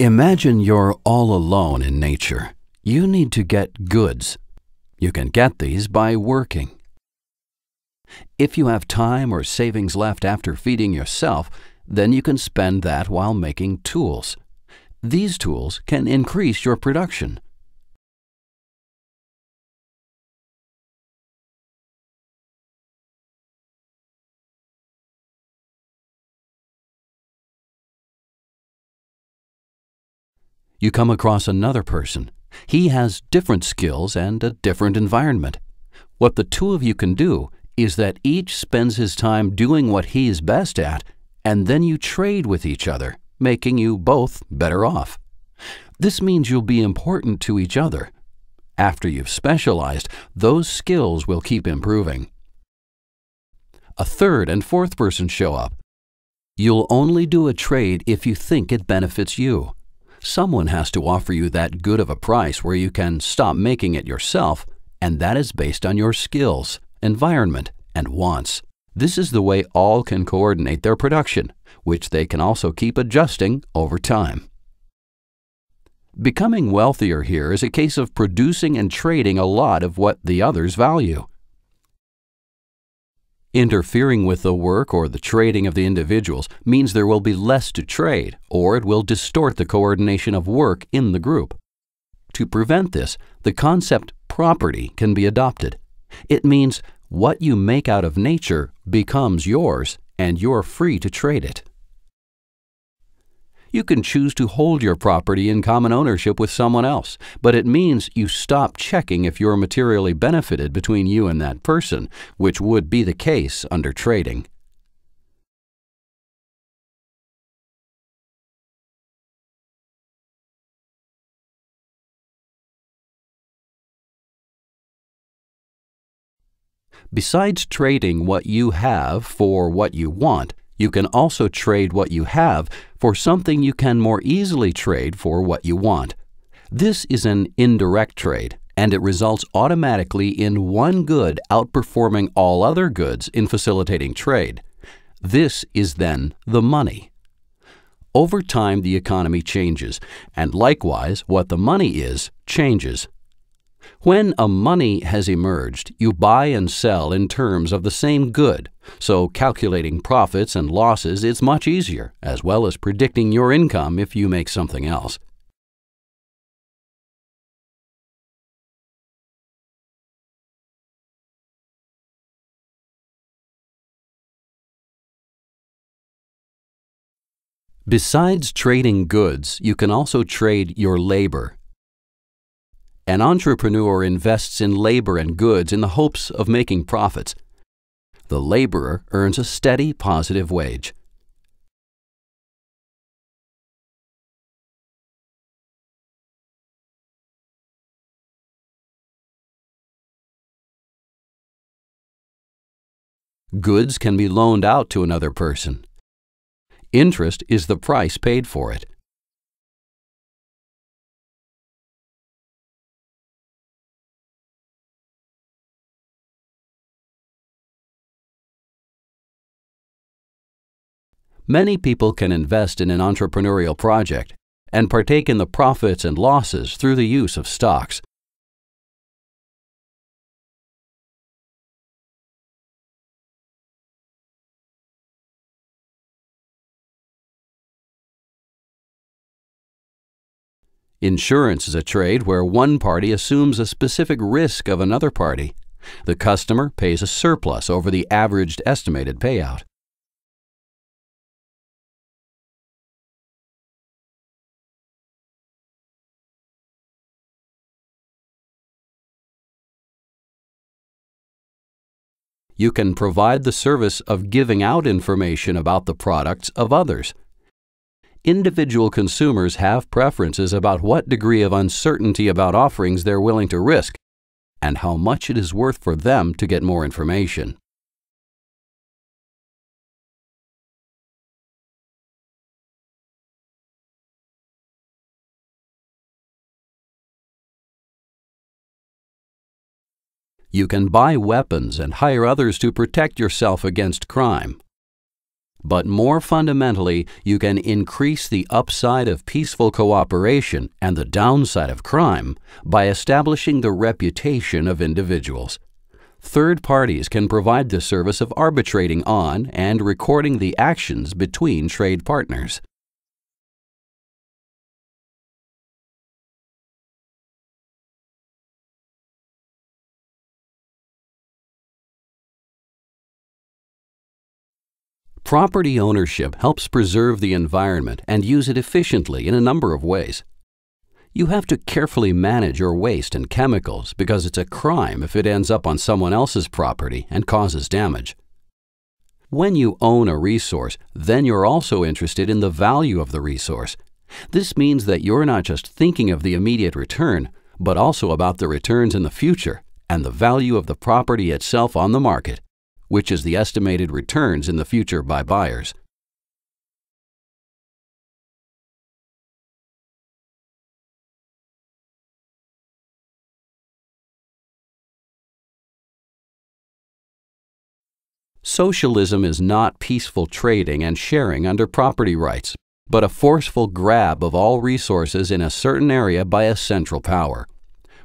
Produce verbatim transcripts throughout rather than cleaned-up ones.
Imagine you're all alone in nature. You need to get goods. You can get these by working. If you have time or savings left after feeding yourself, then you can spend that while making tools. These tools can increase your production. You come across another person. He has different skills and a different environment. What the two of you can do is that each spends his time doing what he is best at, and then you trade with each other, making you both better off. This means you'll be important to each other. After you've specialized, those skills will keep improving. A third and fourth person show up. You'll only do a trade if you think it benefits you. Someone has to offer you that good of a price where you can stop making it yourself, and that is based on your skills, environment, and wants. This is the way all can coordinate their production, which they can also keep adjusting over time. Becoming wealthier here is a case of producing and trading a lot of what the others value. Interfering with the work or the trading of the individuals means there will be less to trade, or it will distort the coordination of work in the group. To prevent this, the concept property can be adopted. It means what you make out of nature becomes yours, and you're free to trade it. You can choose to hold your property in common ownership with someone else, but it means you stop checking if you're materially benefited between you and that person, which would be the case under trading. Besides trading what you have for what you want, you can also trade what you have for something you can more easily trade for what you want. This is an indirect trade, and it results automatically in one good outperforming all other goods in facilitating trade. This is then the money. Over time, the economy changes, and likewise, what the money is changes. When a money has emerged, you buy and sell in terms of the same good, so calculating profits and losses is much easier, as well as predicting your income if you make something else. Besides trading goods, you can also trade your labor. An entrepreneur invests in labor and goods in the hopes of making profits. The laborer earns a steady, positive wage. Goods can be loaned out to another person. Interest is the price paid for it. Many people can invest in an entrepreneurial project and partake in the profits and losses through the use of stocks. Insurance is a trade where one party assumes a specific risk of another party. The customer pays a surplus over the averaged estimated payout. You can provide the service of giving out information about the products of others. Individual consumers have preferences about what degree of uncertainty about offerings they're willing to risk and how much it is worth for them to get more information. You can buy weapons and hire others to protect yourself against crime. But more fundamentally, you can increase the upside of peaceful cooperation and the downside of crime by establishing the reputation of individuals. Third parties can provide the service of arbitrating on and recording the actions between trade partners. Property ownership helps preserve the environment and use it efficiently in a number of ways. You have to carefully manage your waste and chemicals because it's a crime if it ends up on someone else's property and causes damage. When you own a resource, then you're also interested in the value of the resource. This means that you're not just thinking of the immediate return, but also about the returns in the future and the value of the property itself on the market, which is the estimated returns in the future by buyers. Socialism is not peaceful trading and sharing under property rights, but a forceful grab of all resources in a certain area by a central power.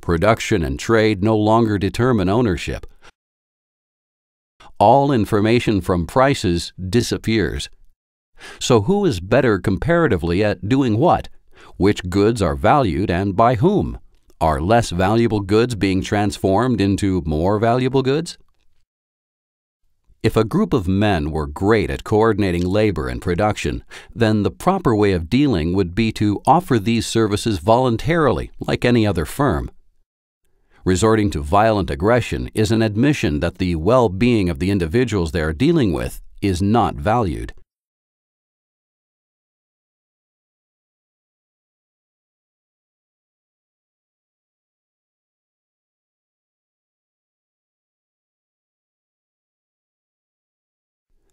Production and trade no longer determine ownership. All information from prices disappears. So who is better comparatively at doing what? Which goods are valued and by whom? Are less valuable goods being transformed into more valuable goods? If a group of men were great at coordinating labor and production, then the proper way of dealing would be to offer these services voluntarily, like any other firm. Resorting to violent aggression is an admission that the well-being of the individuals they are dealing with is not valued.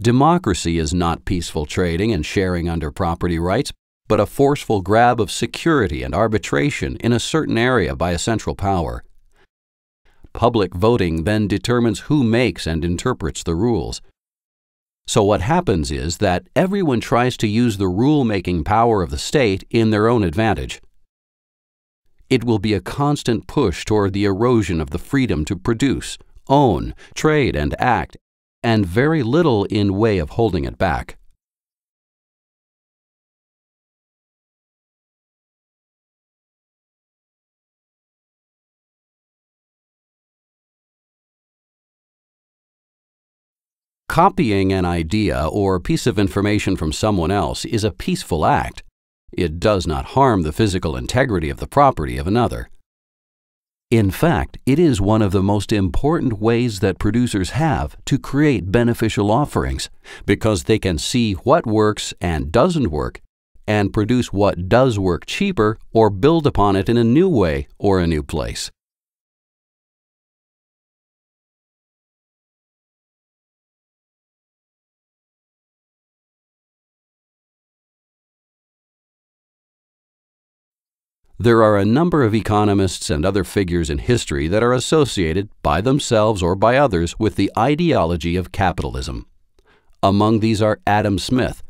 Democracy is not peaceful trading and sharing under property rights, but a forceful grab of security and arbitration in a certain area by a central power. Public voting then determines who makes and interprets the rules. So what happens is that everyone tries to use the rule-making power of the state in their own advantage. It will be a constant push toward the erosion of the freedom to produce, own, trade, and act, and very little in way of holding it back. Copying an idea or piece of information from someone else is a peaceful act. It does not harm the physical integrity of the property of another. In fact, it is one of the most important ways that producers have to create beneficial offerings, because they can see what works and doesn't work and produce what does work cheaper or build upon it in a new way or a new place. There are a number of economists and other figures in history that are associated, by themselves or by others, with the ideology of capitalism. Among these are Adam Smith,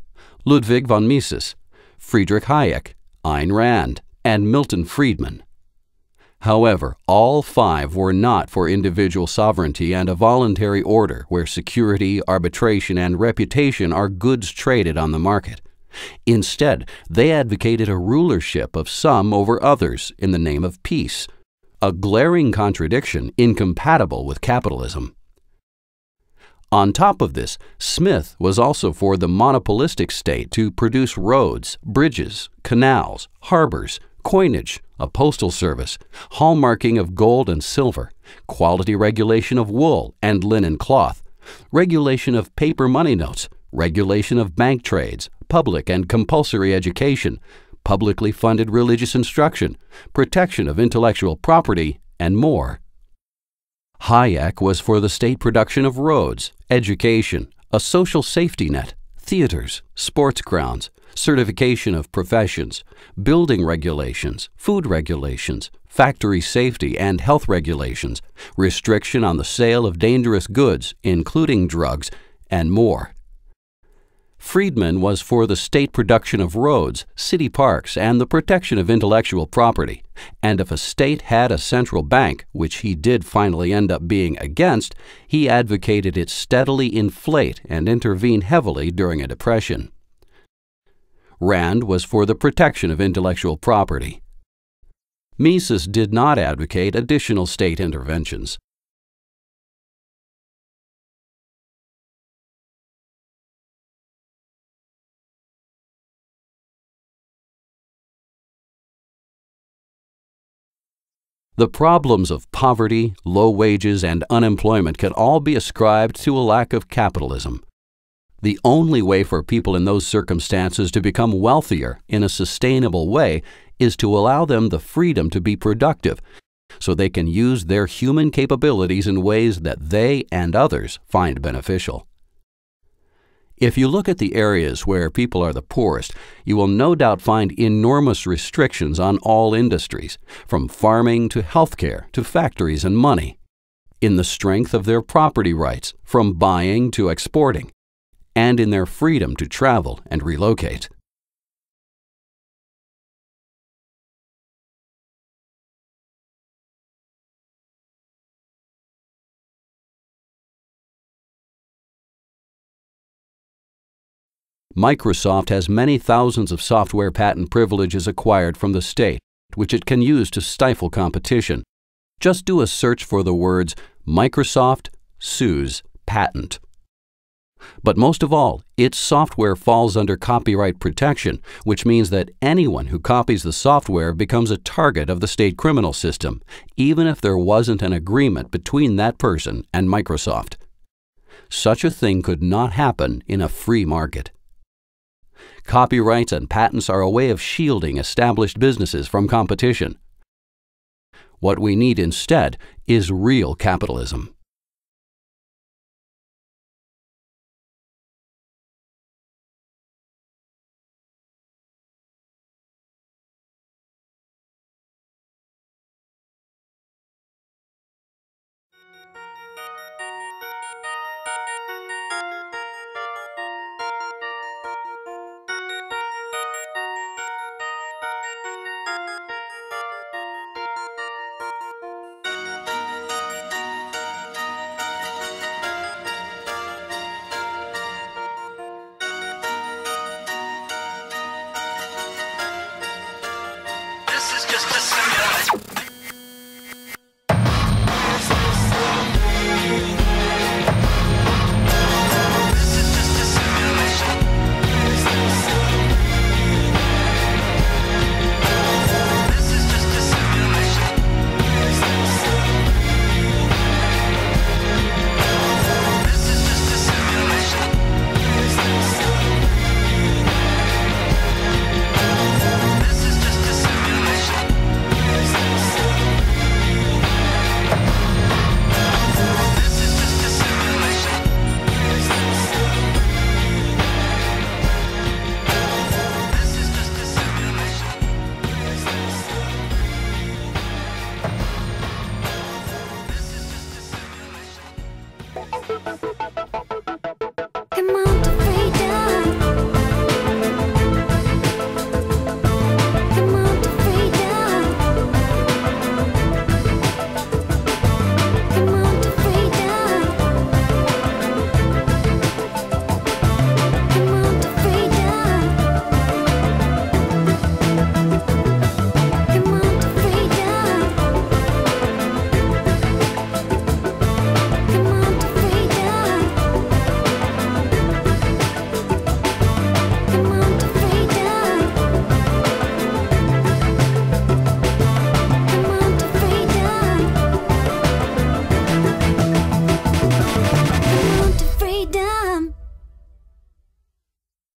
Ludwig von Mises, Friedrich Hayek, Ayn Rand, and Milton Friedman. However, all five were not for individual sovereignty and a voluntary order where security, arbitration, and reputation are goods traded on the market. Instead, they advocated a rulership of some over others in the name of peace, a glaring contradiction incompatible with capitalism. On top of this, Smith was also for the monopolistic state to produce roads, bridges, canals, harbors, coinage, a postal service, hallmarking of gold and silver, quality regulation of wool and linen cloth, regulation of paper money notes, regulation of bank trades, public and compulsory education, publicly funded religious instruction, protection of intellectual property, and more. Hayek was for the state production of roads, education, a social safety net, theaters, sports grounds, certification of professions, building regulations, food regulations, factory safety and health regulations, restriction on the sale of dangerous goods, including drugs, and more. Freedman was for the state production of roads, city parks, and the protection of intellectual property, and if a state had a central bank, which he did finally end up being against, he advocated it steadily inflate and intervene heavily during a depression. Rand was for the protection of intellectual property. Mises did not advocate additional state interventions. The problems of poverty, low wages, and unemployment can all be ascribed to a lack of capitalism. The only way for people in those circumstances to become wealthier in a sustainable way is to allow them the freedom to be productive, so they can use their human capabilities in ways that they and others find beneficial. If you look at the areas where people are the poorest, you will no doubt find enormous restrictions on all industries, from farming to healthcare to factories and money, in the strength of their property rights, from buying to exporting, and in their freedom to travel and relocate. Microsoft has many thousands of software patent privileges acquired from the state, which it can use to stifle competition. Just do a search for the words "Microsoft sues patent." But most of all, its software falls under copyright protection, which means that anyone who copies the software becomes a target of the state criminal system, even if there wasn't an agreement between that person and Microsoft. Such a thing could not happen in a free market. Copyrights and patents are a way of shielding established businesses from competition. What we need instead is real capitalism.